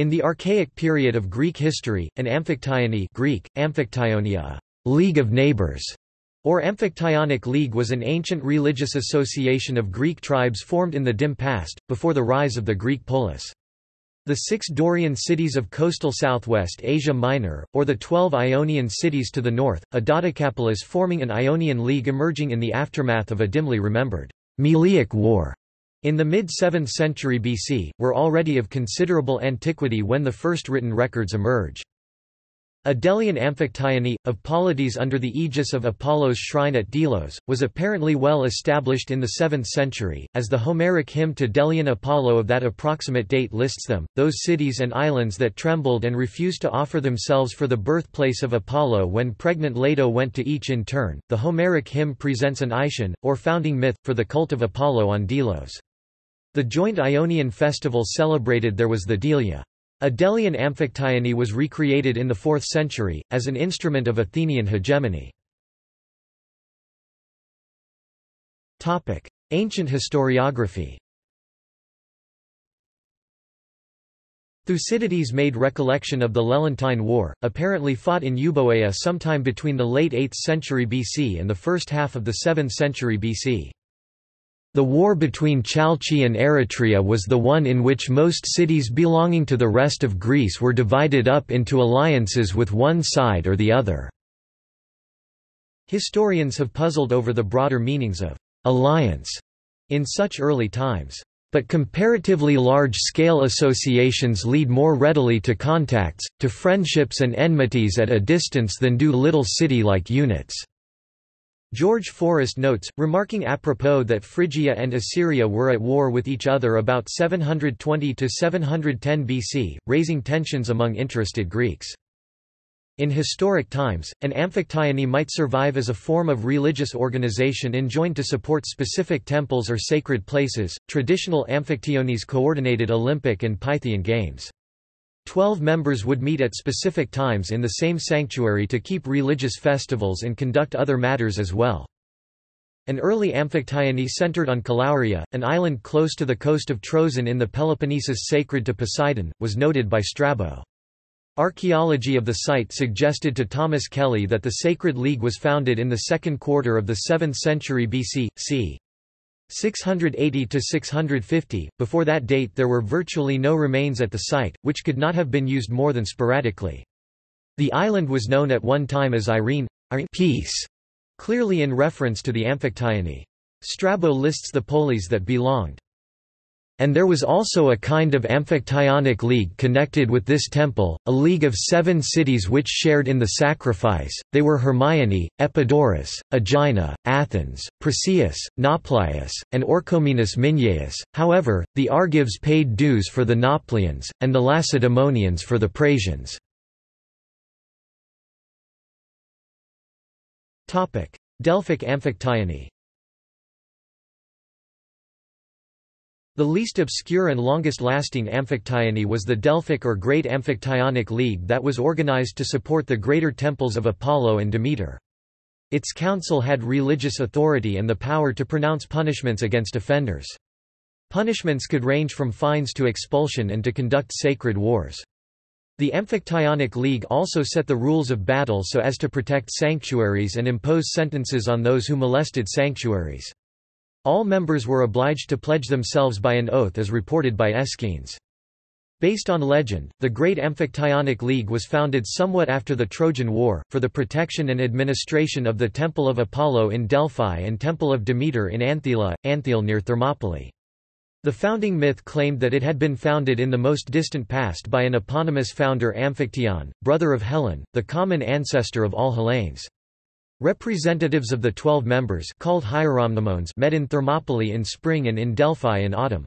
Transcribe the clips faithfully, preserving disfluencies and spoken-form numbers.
In the archaic period of Greek history, an amphictyony (Greek: amphictyonia, League of Neighbors) or Amphictyonic League was an ancient religious association of Greek tribes formed in the dim past, before the rise of the Greek polis. The six Dorian cities of coastal southwest Asia Minor, or the twelve Ionian cities to the north, a dodecapolis forming an Ionian League emerging in the aftermath of a dimly remembered Meliac War in the mid seventh century B C, were already of considerable antiquity when the first written records emerge. A Delian amphictyony, of polities under the aegis of Apollo's shrine at Delos, was apparently well established in the seventh century, as the Homeric hymn to Delian Apollo of that approximate date lists them, those cities and islands that trembled and refused to offer themselves for the birthplace of Apollo when pregnant Leto went to each in turn. The Homeric hymn presents an Aetion, or founding myth, for the cult of Apollo on Delos. The joint Ionian festival celebrated there was the Delia. A Delian amphictyony was recreated in the fourth century, as an instrument of Athenian hegemony. Ancient historiography. Thucydides made recollection of the Lelantine War, apparently fought in Euboea sometime between the late eighth century B C and the first half of the seventh century B C. The war between Chalcis and Eritrea was the one in which most cities belonging to the rest of Greece were divided up into alliances with one side or the other. Historians have puzzled over the broader meanings of alliance in such early times, but comparatively large-scale associations lead more readily to contacts, to friendships and enmities at a distance than do little city-like units. George Forrest notes, remarking apropos that Phrygia and Assyria were at war with each other about seven twenty to seven ten B C, raising tensions among interested Greeks. In historic times, an amphictyony might survive as a form of religious organization enjoined to support specific temples or sacred places. Traditional amphictyonies coordinated Olympic and Pythian games. Twelve members would meet at specific times in the same sanctuary to keep religious festivals and conduct other matters as well. An early amphictyony centered on Calauria, an island close to the coast of Trozen in the Peloponnesus sacred to Poseidon, was noted by Strabo. Archaeology of the site suggested to Thomas Kelly that the Sacred League was founded in the second quarter of the seventh century B C, c. six eighty to six fifty. Before that date, there were virtually no remains at the site, which could not have been used more than sporadically. The island was known at one time as Irene, Irene Peace, clearly in reference to the amphictyony. Strabo lists the polis that belonged. And there was also a kind of amphictyonic league connected with this temple, a league of seven cities which shared in the sacrifice. They were Hermione, Epidaurus, Aegina, Athens, Prasius, Nauplius, and Orchomenus Minyaeus. However, the Argives paid dues for the Nauplians, and the Lacedaemonians for the Prasians. Delphic amphictyony. The least obscure and longest-lasting amphictyony was the Delphic or Great Amphictyonic League that was organized to support the greater temples of Apollo and Demeter. Its council had religious authority and the power to pronounce punishments against offenders. Punishments could range from fines to expulsion and to conduct sacred wars. The Amphictyonic League also set the rules of battle so as to protect sanctuaries and impose sentences on those who molested sanctuaries. All members were obliged to pledge themselves by an oath as reported by Eschines. Based on legend, the Great Amphictyonic League was founded somewhat after the Trojan War, for the protection and administration of the Temple of Apollo in Delphi and Temple of Demeter in Anthela, Anthela near Thermopylae. The founding myth claimed that it had been founded in the most distant past by an eponymous founder Amphictyon, brother of Helen, the common ancestor of all Hellenes. Representatives of the twelve members called hieromnemones met in Thermopylae in spring and in Delphi in autumn.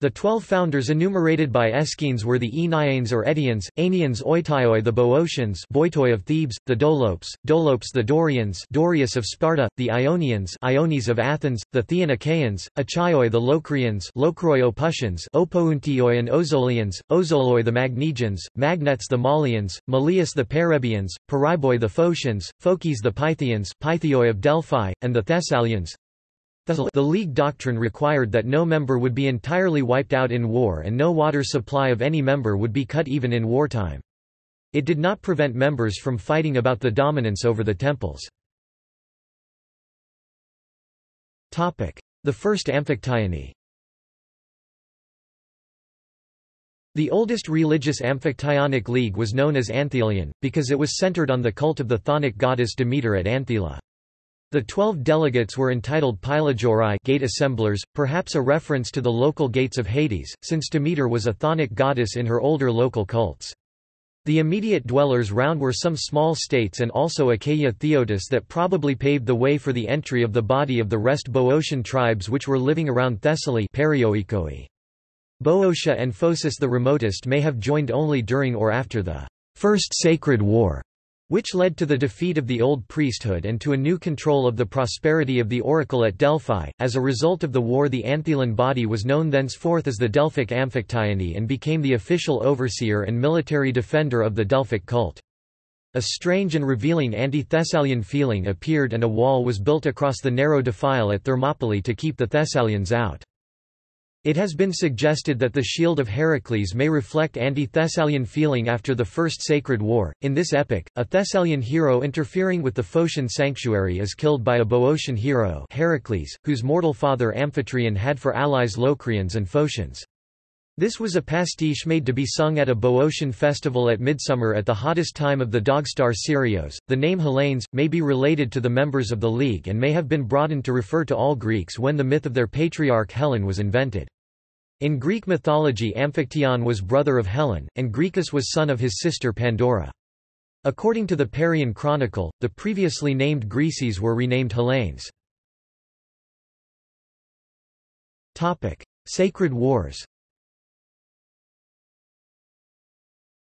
The twelve founders enumerated by Eschines were the Aenians or Aetians, Aenians Oitaioi the Boeotians Boitoi of Thebes, the Dolopes, Dolopes the Dorians Dorius of Sparta, the Ionians Iones of Athens, the Theanicaeans, Achaioi the Locrians Locrioi Opusians Opountioi and Ozolians, Ozoloi the Magnesians, Magnets the Malians, Melius the Perebians, Periboi the Phocians, Phocis the Pythians Pythioi of Delphi, and the Thessalians. The League doctrine required that no member would be entirely wiped out in war and no water supply of any member would be cut even in wartime. It did not prevent members from fighting about the dominance over the temples. The First Amphictyony. The oldest religious Amphictyonic league was known as Anthelion, because it was centered on the cult of the Thonic goddess Demeter at Anthela. The twelve delegates were entitled Pylagori, gate assemblers, perhaps a reference to the local gates of Hades, since Demeter was a Thonic goddess in her older local cults. The immediate dwellers round were some small states and also Achaia Theotis that probably paved the way for the entry of the body of the rest Boeotian tribes which were living around Thessaly. Boeotia and Phocis the remotest may have joined only during or after the First Sacred War, which led to the defeat of the old priesthood and to a new control of the prosperity of the oracle at Delphi. As a result of the war, the Anthelian body was known thenceforth as the Delphic Amphictyony and became the official overseer and military defender of the Delphic cult. A strange and revealing anti-Thessalian feeling appeared and a wall was built across the narrow defile at Thermopylae to keep the Thessalians out. It has been suggested that the shield of Heracles may reflect anti-Thessalian feeling after the First Sacred War. In this epic, a Thessalian hero interfering with the Phocian sanctuary is killed by a Boeotian hero, Heracles, whose mortal father Amphictyon had for allies Locrians and Phocians. This was a pastiche made to be sung at a Boeotian festival at midsummer at the hottest time of the dogstar Syrios. The name Hellenes may be related to the members of the League and may have been broadened to refer to all Greeks when the myth of their patriarch Helen was invented. In Greek mythology, Amphictyon was brother of Helen, and Grecus was son of his sister Pandora. According to the Parian Chronicle, the previously named Greces were renamed Hellenes. Topic: Sacred Wars.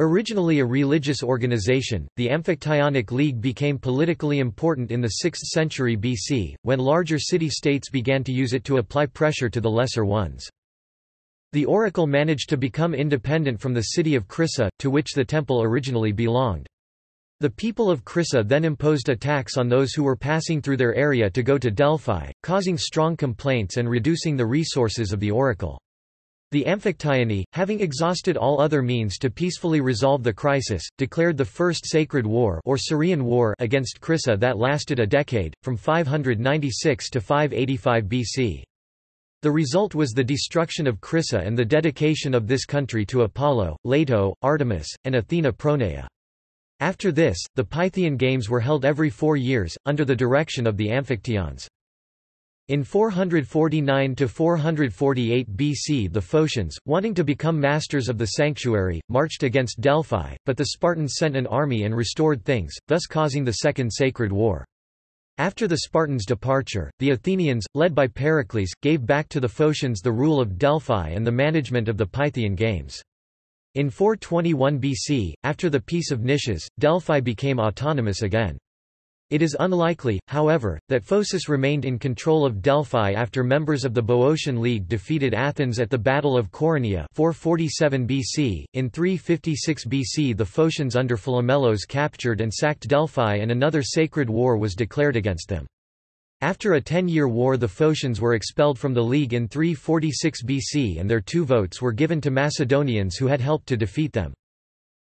Originally a religious organization, the Amphictyonic League became politically important in the sixth century B C, when larger city-states began to use it to apply pressure to the lesser ones. The oracle managed to become independent from the city of Crissa, to which the temple originally belonged. The people of Crissa then imposed a tax on those who were passing through their area to go to Delphi, causing strong complaints and reducing the resources of the oracle. The Amphictyony, having exhausted all other means to peacefully resolve the crisis, declared the First Sacred War, or Syrian War, against Crissa that lasted a decade, from five ninety-six to five eighty-five B C. The result was the destruction of Crissa and the dedication of this country to Apollo, Leto, Artemis, and Athena Pronaea. After this, the Pythian Games were held every four years, under the direction of the Amphictyons. In four forty-nine to four forty-eight B C the Phocians, wanting to become masters of the sanctuary, marched against Delphi, but the Spartans sent an army and restored things, thus causing the Second Sacred War. After the Spartans' departure, the Athenians, led by Pericles, gave back to the Phocians the rule of Delphi and the management of the Pythian Games. In four twenty-one B C, after the Peace of Nicias, Delphi became autonomous again. It is unlikely, however, that Phocis remained in control of Delphi after members of the Boeotian League defeated Athens at the Battle of Coronea four forty-seven B C. In three fifty-six B C the Phocians under Philomelos captured and sacked Delphi and another sacred war was declared against them. After a ten-year war the Phocians were expelled from the League in three forty-six B C and their two votes were given to Macedonians who had helped to defeat them.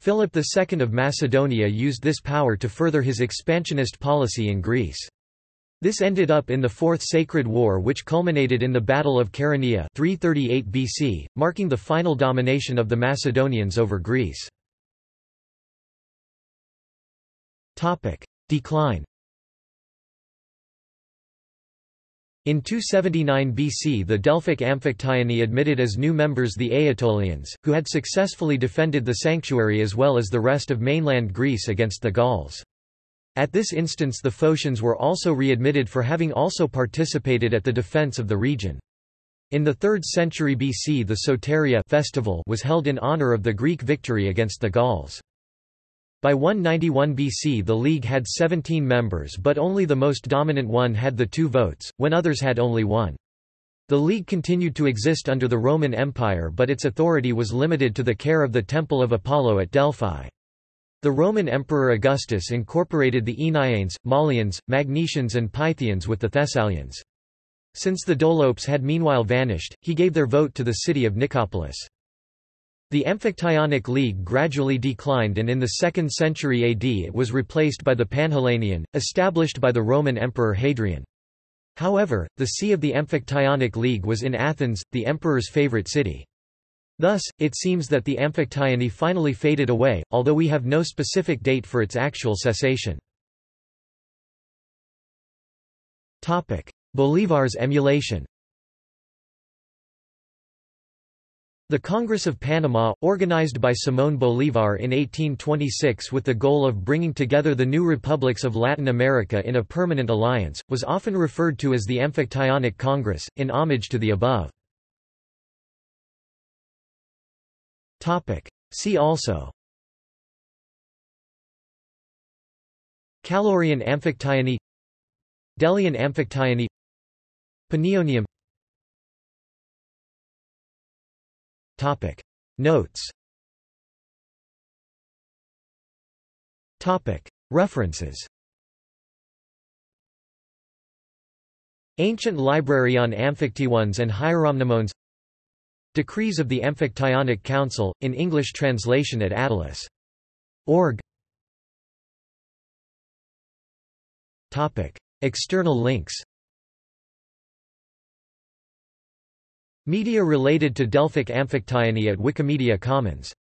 Philip the Second of Macedonia used this power to further his expansionist policy in Greece. This ended up in the Fourth Sacred War, which culminated in the Battle of Chaeronea three thirty-eight B C, marking the final domination of the Macedonians over Greece. Decline. In two seventy-nine B C the Delphic Amphictyony admitted as new members the Aetolians, who had successfully defended the sanctuary as well as the rest of mainland Greece against the Gauls. At this instance the Phocians were also readmitted for having also participated at the defense of the region. In the third century B C the Soteria festival was held in honor of the Greek victory against the Gauls. By one ninety-one B C the League had seventeen members but only the most dominant one had the two votes, when others had only one. The League continued to exist under the Roman Empire but its authority was limited to the care of the Temple of Apollo at Delphi. The Roman Emperor Augustus incorporated the Aenians, Malians, Magnesians and Pythians with the Thessalians. Since the Dolopes had meanwhile vanished, he gave their vote to the city of Nicopolis. The Amphictyonic League gradually declined, and in the second century A D it was replaced by the Panhellenian, established by the Roman Emperor Hadrian. However, the see of the Amphictyonic League was in Athens, the emperor's favorite city. Thus, it seems that the Amphictyony finally faded away, although we have no specific date for its actual cessation. Bolivar's emulation. The Congress of Panama, organized by Simón Bolívar in eighteen twenty-six with the goal of bringing together the new republics of Latin America in a permanent alliance, was often referred to as the Amphictyonic Congress, in homage to the above. See also: Calaurian Amphictyony, Delian Amphictyony, Panionium. Topic Notes. Topic References. Ancient Library on Amphictyons and Hieromnemones. Decrees of the Amphictyonic Council, in English translation at atlas dot org. Topic External links. Media related to Delphic Amphictyony at Wikimedia Commons.